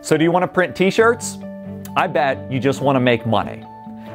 So do you want to print t-shirts? I bet you just want to make money.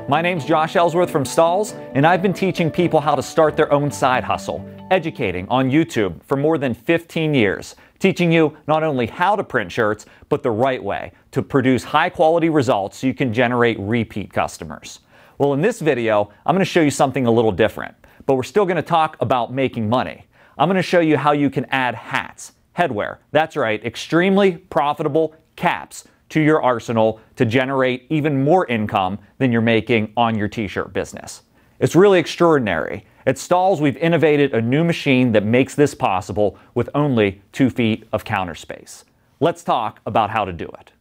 My name's Josh Ellsworth from Stahls, and I've been teaching people how to start their own side hustle, educating on YouTube for more than 15 years, teaching you not only how to print shirts, but the right way to produce high quality results so you can generate repeat customers. Well, in this video, I'm going to show you something a little different, but we're still going to talk about making money. I'm going to show you how you can add hats, headwear, that's right, extremely profitable caps to your arsenal to generate even more income than you're making on your t-shirt business. It's really extraordinary. At Stahls, we've innovated a new machine that makes this possible with only 2 feet of counter space. Let's talk about how to do it.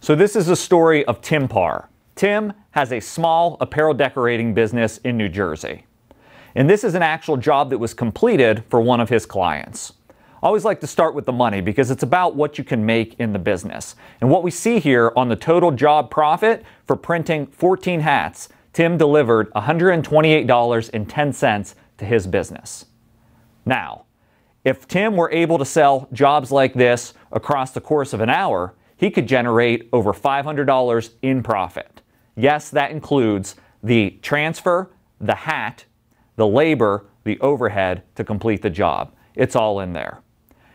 So this is a story of Tim Parr. Tim has a small apparel decorating business in New Jersey. And this is an actual job that was completed for one of his clients. I always like to start with the money because it's about what you can make in the business. And what we see here on the total job profit for printing 14 hats, Tim delivered $128.10 to his business. Now, if Tim were able to sell jobs like this across the course of an hour, he could generate over $500 in profit. Yes, that includes the transfer, the hat, the labor, the overhead to complete the job. It's all in there.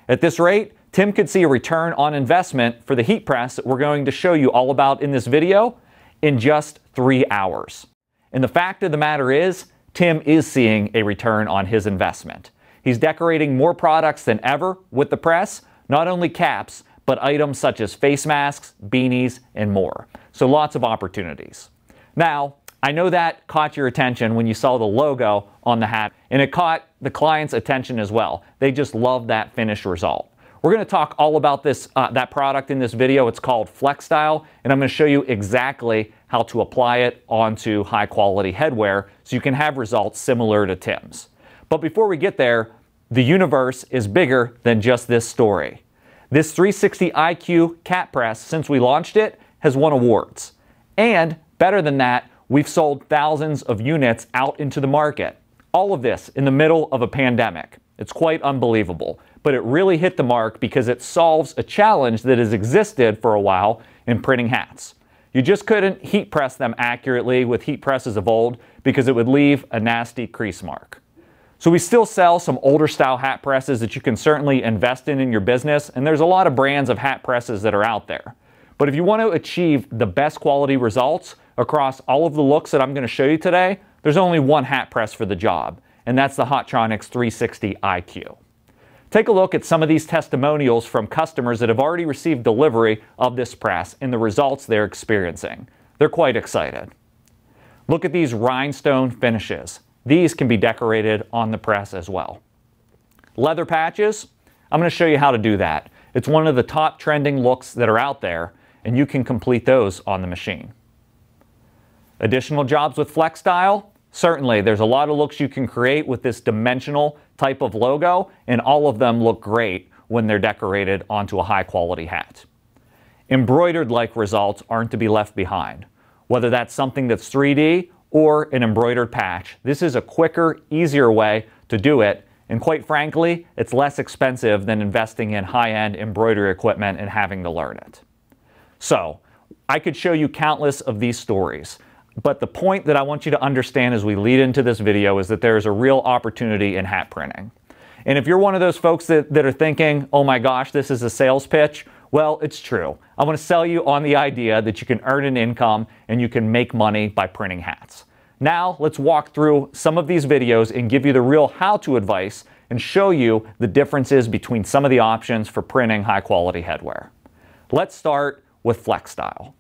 At this rate, Tim could see a return on investment for the heat press that we're going to show you all about in this video in just 3 hours. And the fact of the matter is, Tim is seeing a return on his investment. He's decorating more products than ever with the press, not only caps, but items such as face masks, beanies, and more. So lots of opportunities. Now, I know that caught your attention when you saw the logo on the hat, and it caught the client's attention as well. They just love that finished result. We're going to talk all about this that product in this video. It's called FlexStyle, and I'm going to show you exactly how to apply it onto high quality headwear so you can have results similar to Tim's. But before we get there, the universe is bigger than just this story. This 360 IQ Cap Press, since we launched it, has won awards. And better than that, we've sold thousands of units out into the market. All of this in the middle of a pandemic. It's quite unbelievable. But it really hit the mark because it solves a challenge that has existed for a while in printing hats. You just couldn't heat press them accurately with heat presses of old because it would leave a nasty crease mark. So we still sell some older style hat presses that you can certainly invest in your business, and there's a lot of brands of hat presses that are out there. But if you want to achieve the best quality results across all of the looks that I'm going to show you today, there's only one hat press for the job, and that's the Hotronix 360 IQ. Take a look at some of these testimonials from customers that have already received delivery of this press and the results they're experiencing. They're quite excited. Look at these rhinestone finishes. These can be decorated on the press as well. Leather patches, I'm going to show you how to do that. It's one of the top trending looks that are out there, and you can complete those on the machine. Additional jobs with FlexStyle? Certainly, there's a lot of looks you can create with this dimensional type of logo, and all of them look great when they're decorated onto a high quality hat. Embroidered-like results aren't to be left behind. Whether that's something that's 3D or an embroidered patch, this is a quicker, easier way to do it, and quite frankly, it's less expensive than investing in high-end embroidery equipment and having to learn it. So, I could show you countless of these stories. But the point that I want you to understand as we lead into this video is that there is a real opportunity in hat printing. And if you're one of those folks that are thinking, oh my gosh, this is a sales pitch, well, it's true. I want to sell you on the idea that you can earn an income and you can make money by printing hats. Now, let's walk through some of these videos and give you the real how-to advice and show you the differences between some of the options for printing high-quality headwear. Let's start with FlexStyle.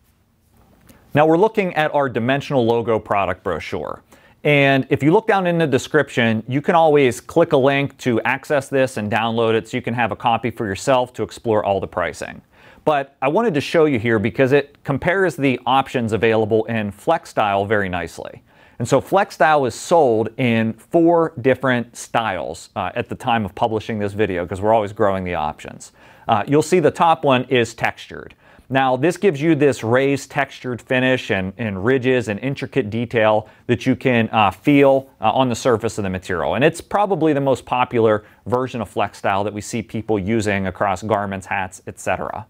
Now we're looking at our dimensional logo product brochure. And if you look down in the description, you can always click a link to access this and download it so you can have a copy for yourself to explore all the pricing. But I wanted to show you here because it compares the options available in FlexStyle very nicely. And so FlexStyle is sold in 4 different styles at the time of publishing this video because we're always growing the options. You'll see the top one is textured. Now this gives you this raised textured finish and ridges and intricate detail that you can feel on the surface of the material. And it's probably the most popular version of FlexStyle that we see people using across garments, hats, etc.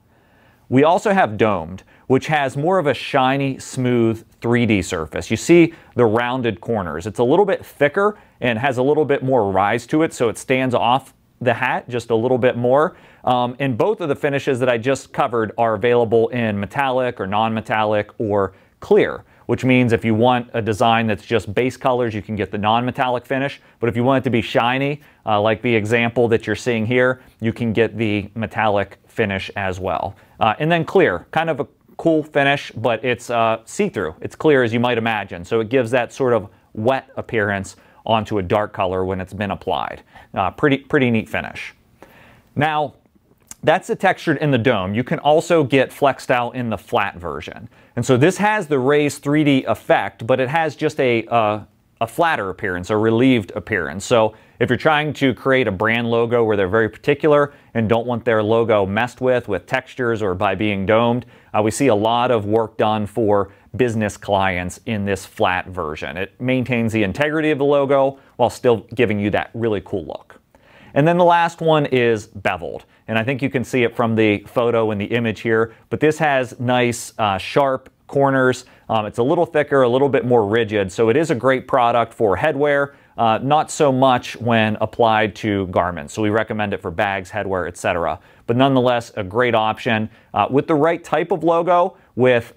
We also have domed, which has more of a shiny, smooth 3D surface. You see the rounded corners. It's a little bit thicker and has a little bit more rise to it, so it stands off the hat just a little bit more. And both of the finishes that I just covered are available in metallic or non-metallic or clear, which means if you want a design that's just base colors, you can get the non-metallic finish. But if you want it to be shiny, like the example that you're seeing here, you can get the metallic finish as well. And then clear, kind of a cool finish, but it's see-through. It's clear as you might imagine. So it gives that sort of wet appearance onto a dark color when it's been applied. Pretty neat finish. Now, that's the textured in the dome. You can also get FlexStyle in the flat version. And so this has the raised 3D effect, but it has just a flatter appearance, a relieved appearance. So if you're trying to create a brand logo where they're very particular and don't want their logo messed with textures or by being domed, we see a lot of work done for business clients in this flat version. It maintains the integrity of the logo while still giving you that really cool look. And then the last one is beveled. And I think you can see it from the photo and the image here, but this has nice sharp corners. It's a little thicker, a little bit more rigid. So it is a great product for headwear, not so much when applied to garments. So we recommend it for bags, headwear, etc. But nonetheless, a great option with the right type of logo, with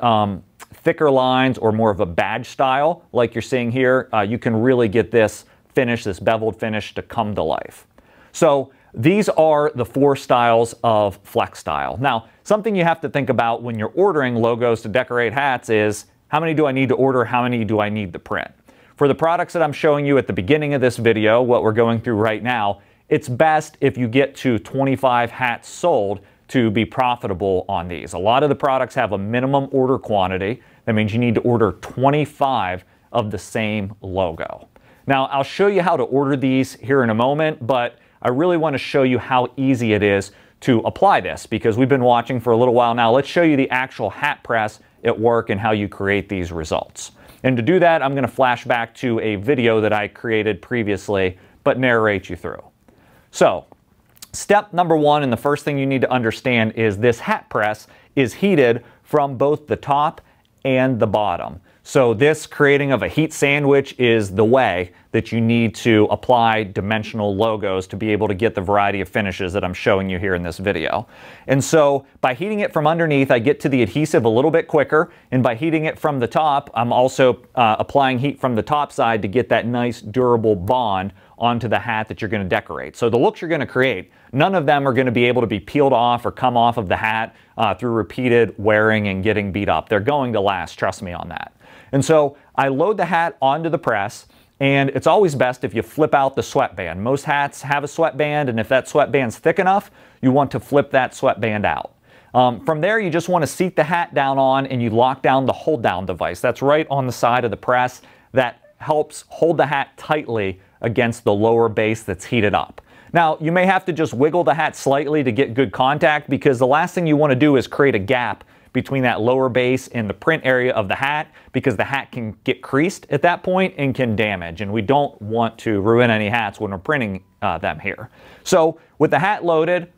thicker lines or more of a badge style like you're seeing here. You can really get this finish, this beveled finish, to come to life. So these are the four styles of FlexStyle. Now, something you have to think about when you're ordering logos to decorate hats is, how many do I need to order? How many do I need to print? For the products that I'm showing you at the beginning of this video, what we're going through right now, it's best if you get to 25 hats sold to be profitable on these. A lot of the products have a minimum order quantity. That means you need to order 25 of the same logo. Now, I'll show you how to order these here in a moment, but I really want to show you how easy it is to apply this, because we've been watching for a little while now. Let's show you the actual hat press at work and how you create these results. And to do that, I'm going to flash back to a video that I created previously, but narrate you through. So step number one, and the first thing you need to understand, is this hat press is heated from both the top and the bottom. So this creating of a heat sandwich is the way that you need to apply dimensional logos to be able to get the variety of finishes that I'm showing you here in this video. And so by heating it from underneath, I get to the adhesive a little bit quicker. And by heating it from the top, I'm also applying heat from the top side to get that nice durable bond onto the hat that you're going to decorate. So the looks you're going to create, none of them are going to be able to be peeled off or come off of the hat through repeated wearing and getting beat up. They're going to last, trust me on that. And so I load the hat onto the press, and it's always best if you flip out the sweatband. Most hats have a sweatband, and if that sweatband's thick enough, you want to flip that sweatband out. From there, you just want to seat the hat down on, and you lock down the hold down device. That's right on the side of the press. That helps hold the hat tightly against the lower base that's heated up. Now, you may have to just wiggle the hat slightly to get good contact, because the last thing you want to do is create a gap between that lower base and the print area of the hat, because the hat can get creased at that point and can damage, and we don't want to ruin any hats when we're printing them here. So with the hat loaded,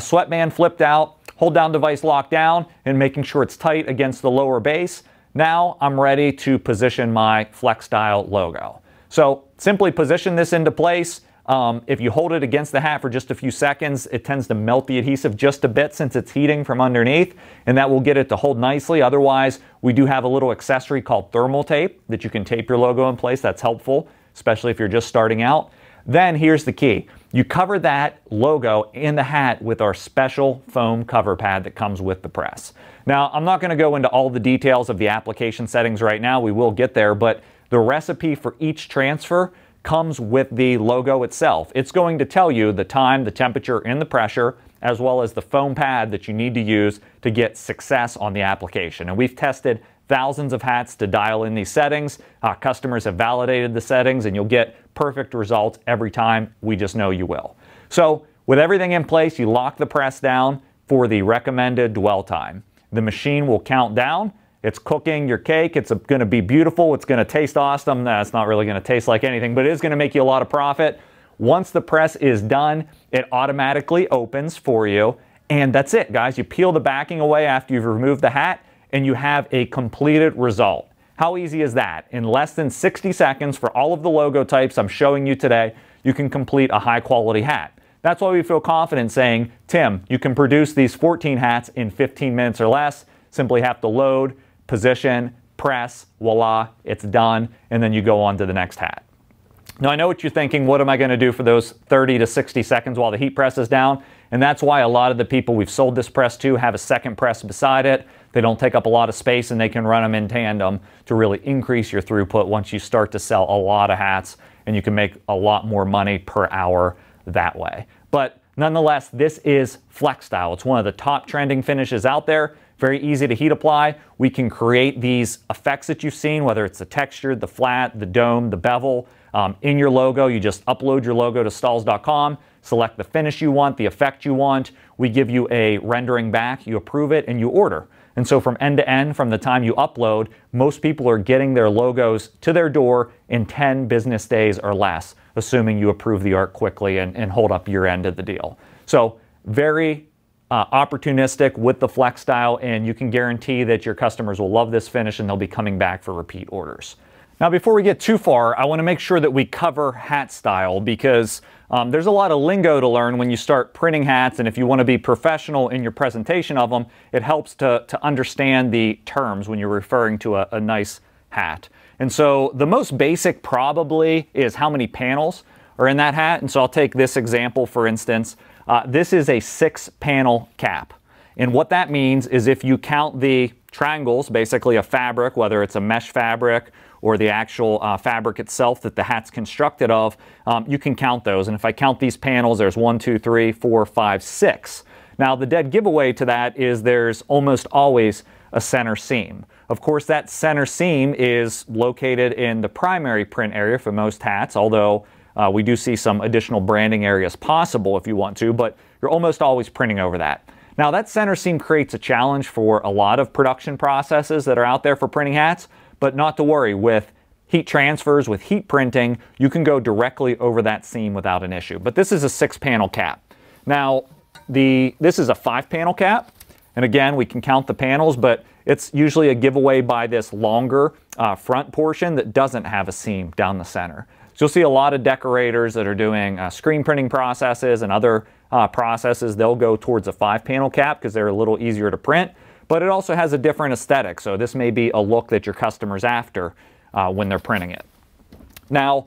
sweatband flipped out, hold down device locked down, and making sure it's tight against the lower base, now I'm ready to position my FlexStyle logo. So simply position this into place. If you hold it against the hat for just a few seconds, it tends to melt the adhesive just a bit since it's heating from underneath, and that will get it to hold nicely. Otherwise, we do have a little accessory called thermal tape that you can tape your logo in place. That's helpful, especially if you're just starting out. Then here's the key. You cover that logo in the hat with our special foam cover pad that comes with the press. Now, I'm not going to go into all the details of the application settings right now. We will get there, but the recipe for each transfer comes with the logo itself. It's going to tell you the time, the temperature, and the pressure, as well as the foam pad that you need to use to get success on the application. And we've tested thousands of hats to dial in these settings. Customers have validated the settings, and you'll get perfect results every time. We just know you will. So with everything in place, you lock the press down for the recommended dwell time. The machine will count down. It's cooking your cake. It's going to be beautiful. It's going to taste awesome. Nah, it's not really going to taste like anything, but it is going to make you a lot of profit. Once the press is done, it automatically opens for you. And that's it, guys. You peel the backing away after you've removed the hat, and you have a completed result. How easy is that? In less than 60 seconds for all of the logo types I'm showing you today, you can complete a high-quality hat. That's why we feel confident saying, Tim, you can produce these 14 hats in 15 minutes or less. Simply have to load, position, press, voila, it's done, and then you go on to the next hat. Now I know what you're thinking, what am I going to do for those 30 to 60 seconds while the heat press is down? And that's why a lot of the people we've sold this press to have a second press beside it. They don't take up a lot of space and they can run them in tandem to really increase your throughput once you start to sell a lot of hats, and you can make a lot more money per hour that way. But nonetheless, this is FlexStyle. It's one of the top trending finishes out there. Very easy to heat apply. We can create these effects that you've seen, whether it's the texture, the flat, the dome, the bevel, in your logo. You just upload your logo to Stahls.com, select the finish you want, the effect you want. We give you a rendering back, you approve it, and you order. And so from end to end, from the time you upload, most people are getting their logos to their door in 10 business days or less, assuming you approve the art quickly and hold up your end of the deal. So very opportunistic with the FlexStyle, and you can guarantee that your customers will love this finish and they'll be coming back for repeat orders. Now, before we get too far, I want to make sure that we cover hat style, because there's a lot of lingo to learn when you start printing hats, and if you want to be professional in your presentation of them, it helps to understand the terms when you're referring to a nice hat. And so the most basic probably is how many panels are in that hat. And so I'll take this example, for instance. This is a 6-panel cap. And what that means is if you count the triangles, basically a fabric, whether it's a mesh fabric or the actual fabric itself that the hat's constructed of, you can count those. And if I count these panels, there's 1, 2, 3, 4, 5, 6. Now the dead giveaway to that is there's almost always a center seam. Of course, that center seam is located in the primary print area for most hats, although we do see some additional branding areas possible if you want to, but you're almost always printing over that. Now that center seam creates a challenge for a lot of production processes that are out there for printing hats, but not to worry. With heat transfers, with heat printing, you can go directly over that seam without an issue. But this is a 6-panel cap. Now this is a 5-panel cap, and again, we can count the panels, but it's usually a giveaway by this longer front portion that doesn't have a seam down the center. So you'll see a lot of decorators that are doing screen printing processes and other processes. They'll go towards a 5-panel cap because they're a little easier to print, but it also has a different aesthetic. So this may be a look that your customer's after when they're printing it. Now,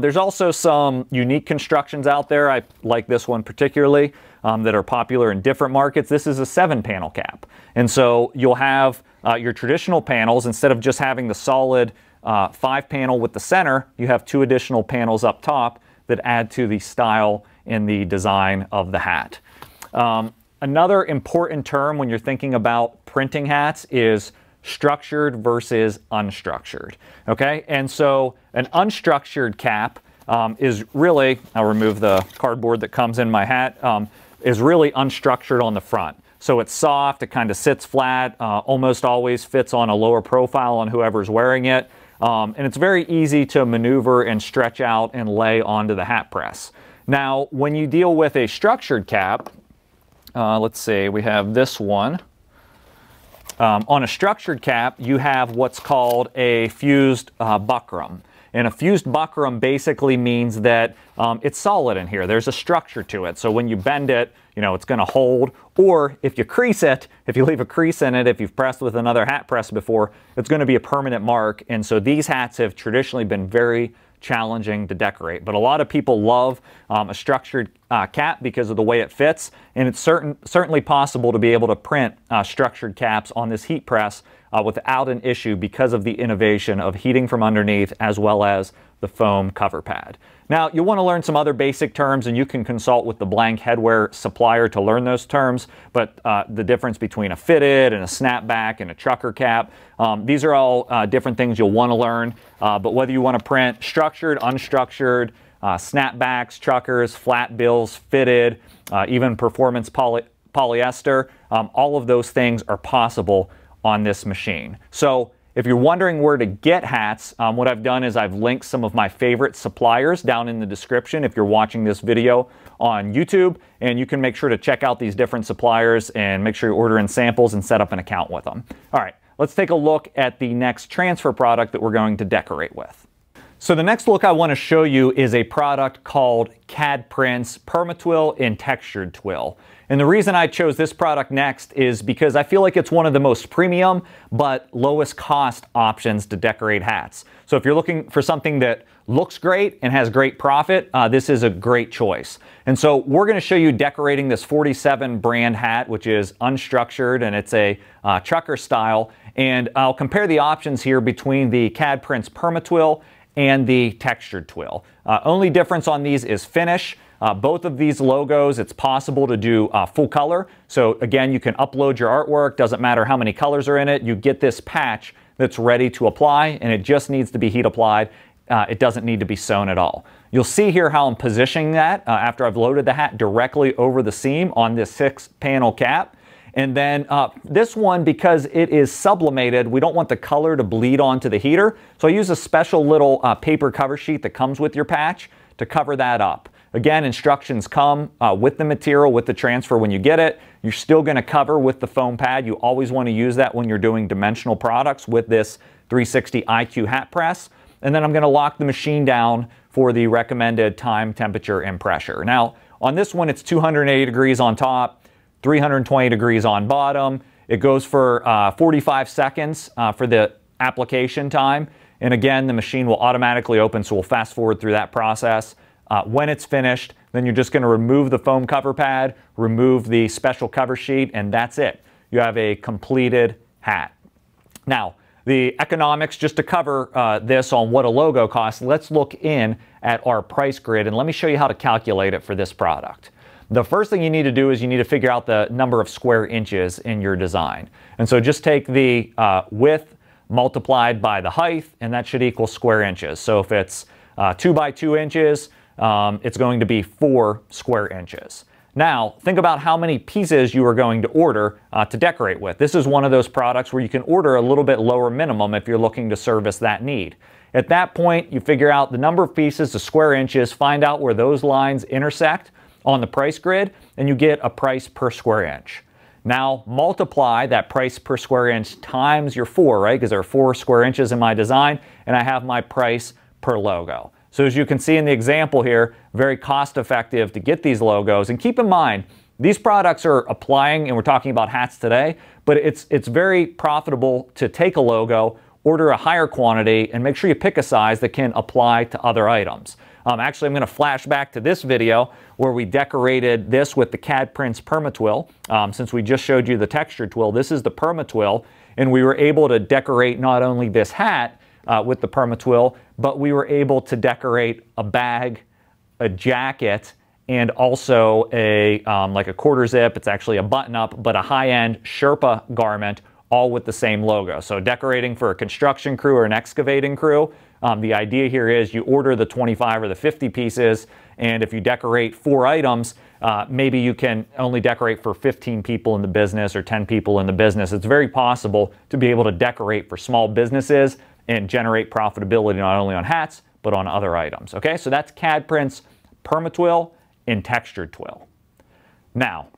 there's also some unique constructions out there. I like this one particularly that are popular in different markets. This is a 7-panel cap. And so you'll have your traditional panels. Instead of just having the solid 5-panel with the center, you have 2 additional panels up top that add to the style and the design of the hat. Another important term when you're thinking about printing hats is structured versus unstructured, okay? And so an unstructured cap is really, I'll remove the cardboard that comes in my hat, is really unstructured on the front. So it's soft, it kind of sits flat, almost always fits on a lower profile on whoever's wearing it. And it's very easy to maneuver and stretch out and lay onto the hat press. Now, when you deal with a structured cap, let's see, we have this one. On a structured cap, you have what's called a fused buckram. And a fused buckram basically means that it's solid in here. There's a structure to it. So when you bend it, you know, it's gonna hold, or if you crease it, if you leave a crease in it, if you've pressed with another hat press before, it's gonna be a permanent mark. And so these hats have traditionally been very challenging to decorate. But a lot of people love a structured cap because of the way it fits. And it's certainly possible to be able to print structured caps on this heat press without an issue because of the innovation of heating from underneath as well as the foam cover pad. Now, you'll want to learn some other basic terms, and you can consult with the blank headwear supplier to learn those terms, but the difference between a fitted and a snapback and a trucker cap, these are all different things you'll want to learn, but whether you want to print structured, unstructured, snapbacks, truckers, flat bills, fitted, even performance poly polyester. All of those things are possible on this machine. So if you're wondering where to get hats, what I've done is I've linked some of my favorite suppliers down in the description if you're watching this video on YouTube, and you can make sure to check out these different suppliers and make sure you're ordering samples and set up an account with them. All right, let's take a look at the next transfer product that we're going to decorate with. So the next look I want to show you is a product called CAD Prints Perma-TWILL and Texture-TWILL. And the reason I chose this product next is because I feel like it's one of the most premium but lowest cost options to decorate hats. So if you're looking for something that looks great and has great profit, this is a great choice. And so we're going to show you decorating this 47 brand hat, which is unstructured, and it's a trucker style. And I'll compare the options here between the CAD Prints Perma-TWILL and the Texture-TWILL. Only difference on these is finish. Both of these logos, it's possible to do full color. So again, you can upload your artwork, doesn't matter how many colors are in it, you get this patch that's ready to apply, and it just needs to be heat applied. It doesn't need to be sewn at all. You'll see here how I'm positioning that after I've loaded the hat directly over the seam on this 6-panel cap. And then this one, because it is sublimated, we don't want the color to bleed onto the heater. So I use a special little paper cover sheet that comes with your patch to cover that up. Again, instructions come with the material, with the transfer when you get it. You're still gonna cover with the foam pad. You always wanna use that when you're doing dimensional products with this 360 IQ hat press. And then I'm gonna lock the machine down for the recommended time, temperature, and pressure. Now, on this one, it's 280 degrees on top, 320 degrees on bottom. It goes for 45 seconds for the application time. And again, the machine will automatically open, so we'll fast forward through that process. When it's finished, then you're just going to remove the foam cover pad, remove the special cover sheet, and that's it. You have a completed hat. Now, the economics, just to cover this on what a logo costs, let's look in at our price grid, and let me show you how to calculate it for this product. The first thing you need to do is you need to figure out the number of square inches in your design. And so just take the width multiplied by the height, and that should equal square inches. So if it's 2 by 2 inches, it's going to be 4 square inches. Now, think about how many pieces you are going to order to decorate with. This is one of those products where you can order a little bit lower minimum if you're looking to service that need. At that point, you figure out the number of pieces to square inches, find out where those lines intersect on the price grid, and you get a price per square inch. Now, multiply that price per square inch times your 4, right? Because there are 4 square inches in my design, and I have my price per logo. So as you can see in the example here, very cost effective to get these logos. And keep in mind, these products are applying, and we're talking about hats today, but it's very profitable to take a logo, order a higher quantity, and make sure you pick a size that can apply to other items. Actually, I'm going to flash back to this video where we decorated this with the CAD Prints Perma-TWILL. Since we just showed you the Texture-TWILL, this is the Perma-TWILL, and we were able to decorate not only this hat with the Perma-TWILL, but we were able to decorate a bag, a jacket, and also a like a quarter zip. It's actually a button up, but a high-end Sherpa garment, all with the same logo. So decorating for a construction crew or an excavating crew, the idea here is you order the 25 or the 50 pieces, and if you decorate 4 items, maybe you can only decorate for 15 people in the business or 10 people in the business. It's very possible to be able to decorate for small businesses and generate profitability not only on hats, but on other items. Okay, so that's CAD Prints Perma-TWILL and Texture-TWILL. Now,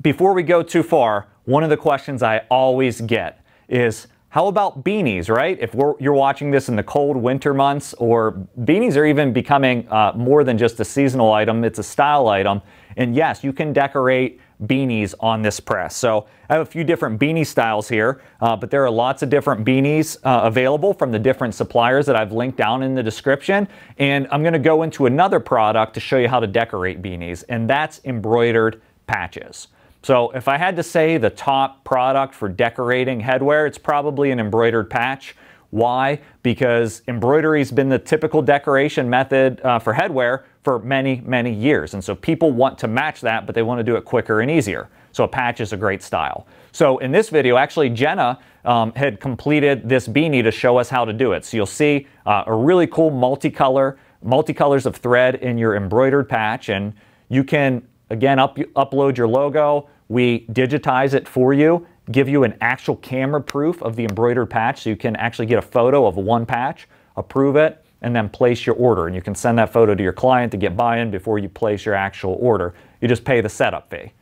before we go too far, one of the questions I always get is, how about beanies, right? If you're watching this in the cold winter months, or beanies are even becoming more than just a seasonal item, it's a style item. And yes, you can decorate beanies on this press. So I have a few different beanie styles here, but there are lots of different beanies available from the different suppliers that I've linked down in the description. And I'm gonna go into another product to show you how to decorate beanies, and that's embroidered patches. So if I had to say the top product for decorating headwear, it's probably an embroidered patch. Why? Because embroidery's been the typical decoration method for headwear for many, many years. And so people want to match that, but they want to do it quicker and easier. So a patch is a great style. So in this video, actually Jenna had completed this beanie to show us how to do it. So you'll see a really cool multicolors of thread in your embroidered patch, and you can again upload your logo, We digitize it for you, give you an actual camera proof of the embroidered patch so you can actually get a photo of one patch, approve it, and then place your order. And you can send that photo to your client to get buy-in before you place your actual order. You just pay the setup fee.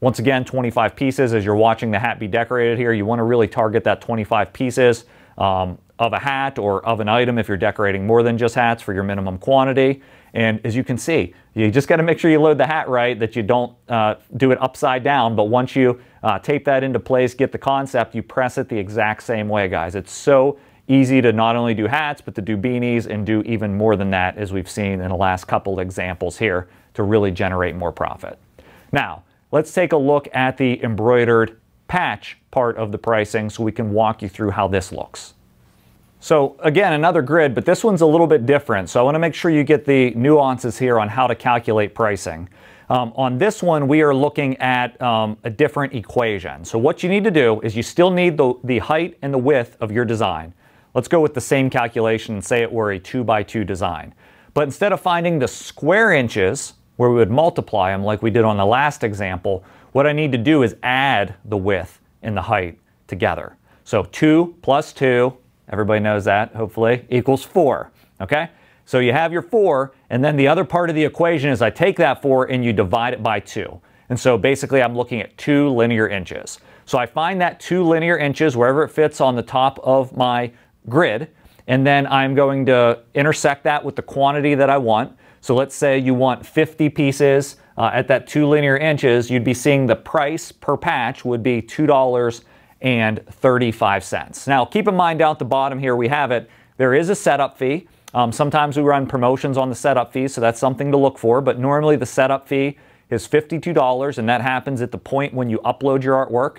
Once again, 25 pieces. As you're watching the hat be decorated here, you want to really target that 25 pieces of a hat or of an item if you're decorating more than just hats for your minimum quantity. And as you can see, you just got to make sure you load the hat right, that you don't do it upside down. But once you tape that into place, get the concept, you press it the exact same way, guys. It's so easy to not only do hats, but to do beanies and do even more than that, as we've seen in the last couple of examples here, to really generate more profit. Now, let's take a look at the embroidered patch part of the pricing so we can walk you through how this looks. So again, another grid, but this one's a little bit different. So I want to make sure you get the nuances here on how to calculate pricing. On this one, we are looking at a different equation. So what you need to do is you still need the height and the width of your design. Let's go with the same calculation and say it were a 2x2 design. But instead of finding the square inches where we would multiply them like we did on the last example, what I need to do is add the width and the height together. So 2 plus 2, everybody knows that, hopefully, equals 4, okay? So you have your 4, and then the other part of the equation is I take that 4 and you divide it by 2. And so basically I'm looking at 2 linear inches. So I find that 2 linear inches wherever it fits on the top of my grid, and then I'm going to intersect that with the quantity that I want. So let's say you want 50 pieces at that 2 linear inches, you'd be seeing the price per patch would be $2.35. Now, keep in mind down at the bottom here, we have it. There is a setup fee. Sometimes we run promotions on the setup fee, so that's something to look for. But normally the setup fee is $52, and that happens at the point when you upload your artwork.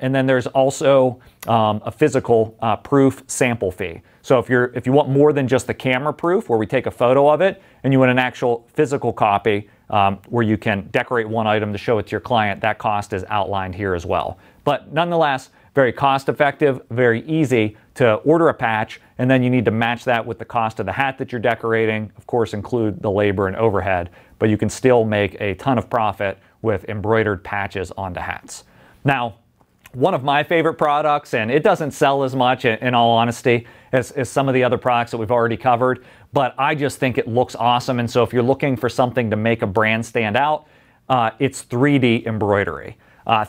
And then there's also a physical proof sample fee. So if you want more than just the camera proof, where we take a photo of it, and you want an actual physical copy where you can decorate one item to show it to your client, that cost is outlined here as well. But nonetheless, very cost effective, very easy to order a patch, and then you need to match that with the cost of the hat that you're decorating, of course include the labor and overhead, but you can still make a ton of profit with embroidered patches onto hats. Now, one of my favorite products, and it doesn't sell as much in all honesty as some of the other products that we've already covered, but I just think it looks awesome. And so if you're looking for something to make a brand stand out, it's 3D embroidery.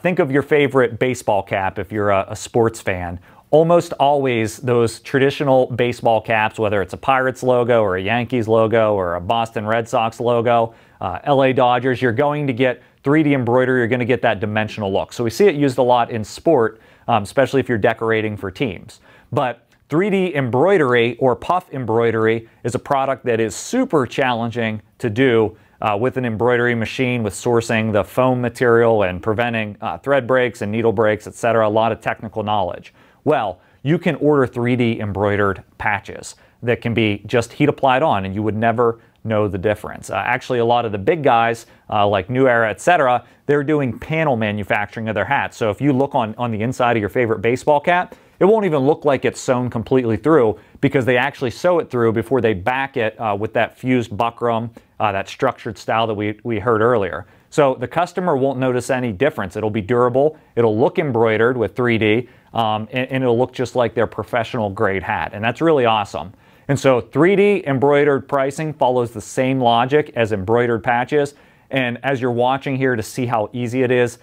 Think of your favorite baseball cap if you're a sports fan. Almost always those traditional baseball caps, whether it's a Pirates logo or a Yankees logo or a Boston Red Sox logo, LA Dodgers, you're going to get 3D embroidery, you're going to get that dimensional look. So we see it used a lot in sport, especially if you're decorating for teams. But 3D embroidery or puff embroidery is a product that is super challenging to do with an embroidery machine, with sourcing the foam material and preventing thread breaks and needle breaks, etc. A lot of technical knowledge. Well, you can order 3D embroidered patches that can be just heat applied on and you would never know the difference. Actually, a lot of the big guys like New Era, etc., they're doing panel manufacturing of their hats. So if you look on the inside of your favorite baseball cap, it won't even look like it's sewn completely through because they actually sew it through before they back it with that fused buckram, that structured style that we heard earlier. So the customer won't notice any difference. It'll be durable, it'll look embroidered with 3D, and it'll look just like their professional grade hat. And that's really awesome. And so 3D embroidered pricing follows the same logic as embroidered patches. And as you're watching here to see how easy it is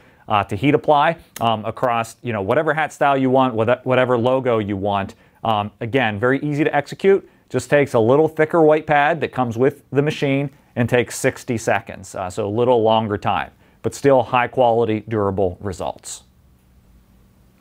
to heat apply across, you know, whatever hat style you want, whatever logo you want. Again, very easy to execute. Just takes a little thicker white pad that comes with the machine and takes 60 seconds. So a little longer time, but still high quality, durable results.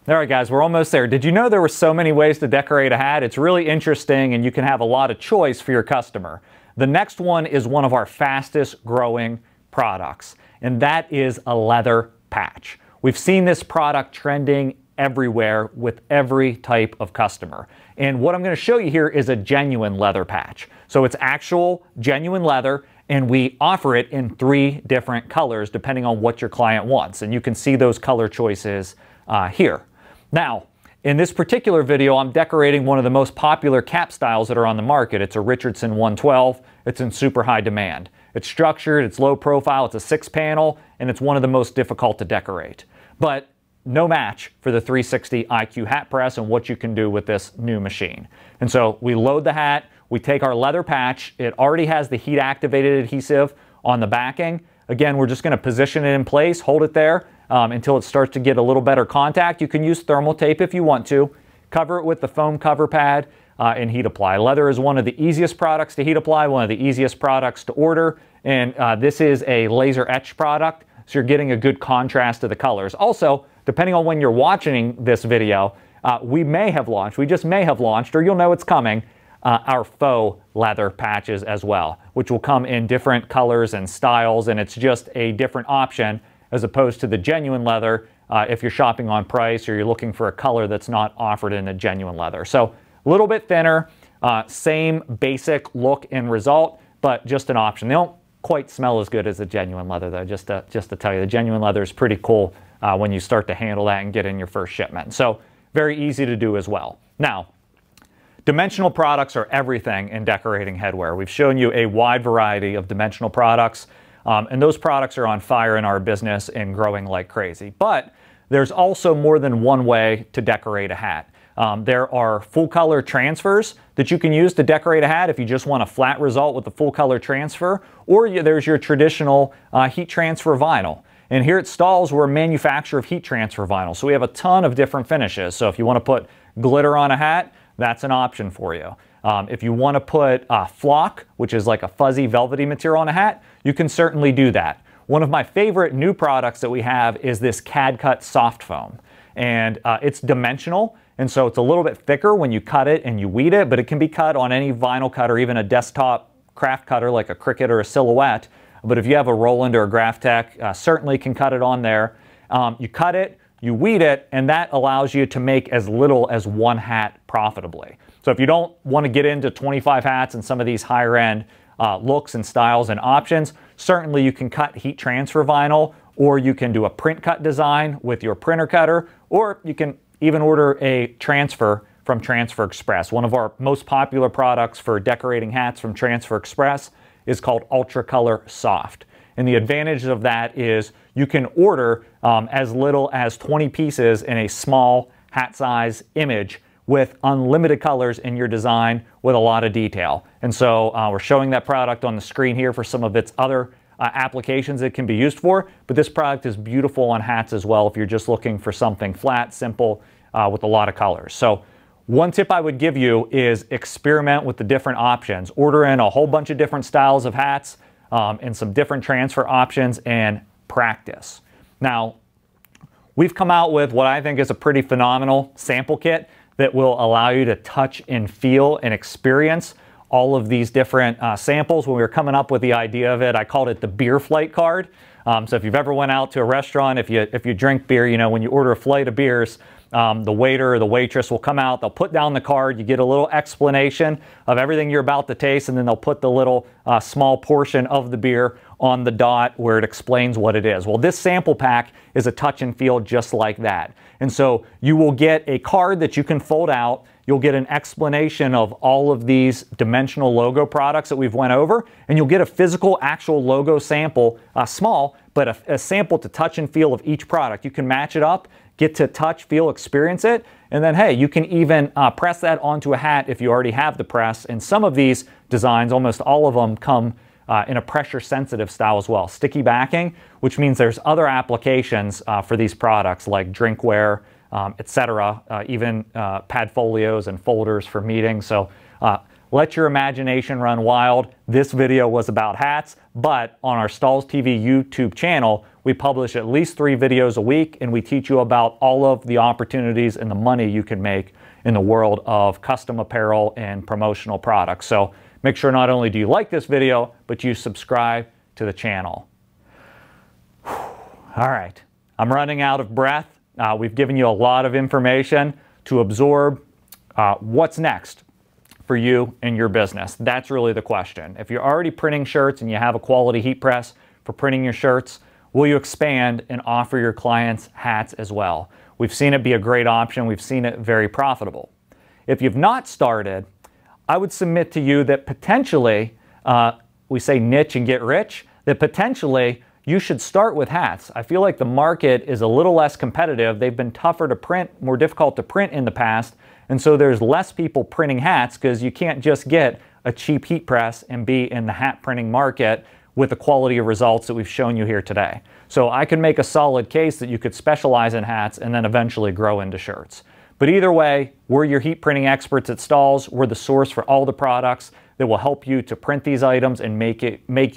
All right, guys, we're almost there. Did you know there were so many ways to decorate a hat? It's really interesting and you can have a lot of choice for your customer. The next one is one of our fastest growing products, and that is a leather patch. We've seen this product trending everywhere with every type of customer. And what I'm going to show you here is a genuine leather patch. So it's actual genuine leather, and we offer it in 3 different colors depending on what your client wants. And you can see those color choices here. Now, in this particular video, I'm decorating one of the most popular cap styles that are on the market. It's a Richardson 112. It's in super high demand. It's structured, it's low profile, it's a 6 panel, and it's one of the most difficult to decorate. But no match for the 360 IQ hat press and what you can do with this new machine. And so we load the hat, we take our leather patch, it already has the heat activated adhesive on the backing. Again, we're just gonna position it in place, hold it there until it starts to get a little better contact. You can use thermal tape if you want to, cover it with the foam cover pad and heat apply. Leather is one of the easiest products to heat apply, one of the easiest products to order, and this is a laser etch product, so you're getting a good contrast to the colors. Also, depending on when you're watching this video, we just may have launched, or you'll know it's coming, our faux leather patches as well, which will come in different colors and styles, and it's just a different option as opposed to the genuine leather if you're shopping on price or you're looking for a color that's not offered in a genuine leather. So a little bit thinner, same basic look and result, but just an option. They don't quite smell as good as the genuine leather though, just to tell you, the genuine leather is pretty cool when you start to handle that and get in your first shipment. So very easy to do as well. Now, dimensional products are everything in decorating headwear. We've shown you a wide variety of dimensional products, and those products are on fire in our business and growing like crazy. But there's also more than one way to decorate a hat. There are full color transfers that you can use to decorate a hat if you just want a flat result with a full color transfer, or there's your traditional heat transfer vinyl. And here at Stahls, we're a manufacturer of heat transfer vinyl, so we have a ton of different finishes. So if you want to put glitter on a hat, that's an option for you. If you want to put flock, which is like a fuzzy velvety material on a hat, you can certainly do that. One of my favorite new products that we have is this CAD cut soft foam. And it's dimensional, and so it's a little bit thicker when you cut it and you weed it, but it can be cut on any vinyl cutter, even a desktop craft cutter like a Cricut or a Silhouette. But if you have a Roland or a GraphTech, certainly can cut it on there. You cut it, you weed it, and that allows you to make as little as one hat profitably. So if you don't want to get into 25 hats and some of these higher end looks and styles and options, certainly you can cut heat transfer vinyl, or you can do a print cut design with your printer cutter, or you can even order a transfer from Transfer Express. One of our most popular products for decorating hats from Transfer Express is called Ultra Color Soft. And the advantage of that is you can order as little as 20 pieces in a small hat size image with unlimited colors in your design with a lot of detail. And so we're showing that product on the screen here for some of its other applications it can be used for, but this product is beautiful on hats as well if you're just looking for something flat, simple, with a lot of colors. So one tip I would give you is experiment with the different options. Order in a whole bunch of different styles of hats and some different transfer options and practice. Now, we've come out with what I think is a pretty phenomenal sample kit that will allow you to touch and feel and experience all of these different samples. When we were coming up with the idea of it, I called it the beer flight card. So if you've ever went out to a restaurant, if you drink beer, you know, when you order a flight of beers, the waiter or the waitress will come out, they'll put down the card, you get a little explanation of everything you're about to taste, and then they'll put the little small portion of the beer on the dot where it explains what it is. Well, this sample pack is a touch and feel just like that. And so you will get a card that you can fold out, you'll get an explanation of all of these dimensional logo products that we've went over, and you'll get a physical actual logo sample, small, but a sample to touch and feel of each product. You can match it up, get to touch, feel, experience it, and then hey, you can even press that onto a hat if you already have the press. And some of these designs, almost all of them, come in a pressure sensitive style as well. Sticky backing, which means there's other applications for these products like drinkware, etc., even pad folios and folders for meetings. So let your imagination run wild. This video was about hats, but on our Stahls TV YouTube channel, we publish at least 3 videos a week, and we teach you about all of the opportunities and the money you can make in the world of custom apparel and promotional products. So make sure not only do you like this video, but you subscribe to the channel. All right, I'm running out of breath. We've given you a lot of information to absorb. What's next for you and your business? That's really the question. If you're already printing shirts and you have a quality heat press for printing your shirts, will you expand and offer your clients hats as well? We've seen it be a great option. We've seen it very profitable. If you've not started, I would submit to you that potentially, we say niche and get rich, that potentially you should start with hats. I feel like the market is a little less competitive. They've been tougher to print, more difficult to print in the past, and so there's less people printing hats because you can't just get a cheap heat press and be in the hat printing market with the quality of results that we've shown you here today. So I can make a solid case that you could specialize in hats and then eventually grow into shirts. But either way, we're your heat printing experts at Stahls. We're the source for all the products that will help you to print these items and make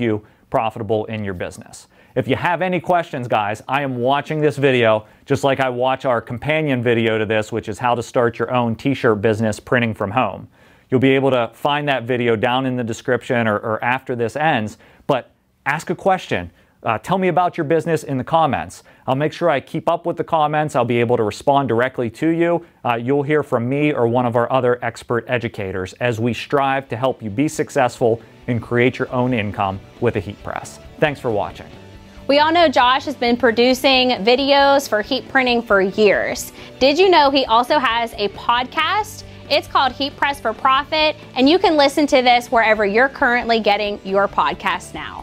you profitable in your business. If you have any questions, guys, I am watching this video just like I watch our companion video to this, which is how to start your own t-shirt business printing from home. You'll be able to find that video down in the description or after this ends, but ask a question. Tell me about your business in the comments. I'll make sure I keep up with the comments. I'll be able to respond directly to you. You'll hear from me or one of our other expert educators as we strive to help you be successful and create your own income with a heat press. Thanks for watching. We all know Josh has been producing videos for heat printing for years. Did you know he also has a podcast? It's called Heat Press for Profit, and you can listen to this wherever you're currently getting your podcast now.